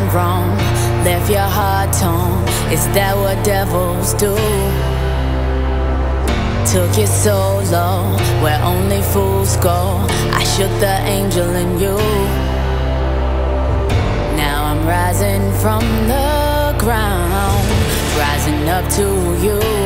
done wrong, left your heart torn. Is that what devils do? Took you so low, where only fools go. I shook the angel in you. Now I'm rising from the ground, rising up to you.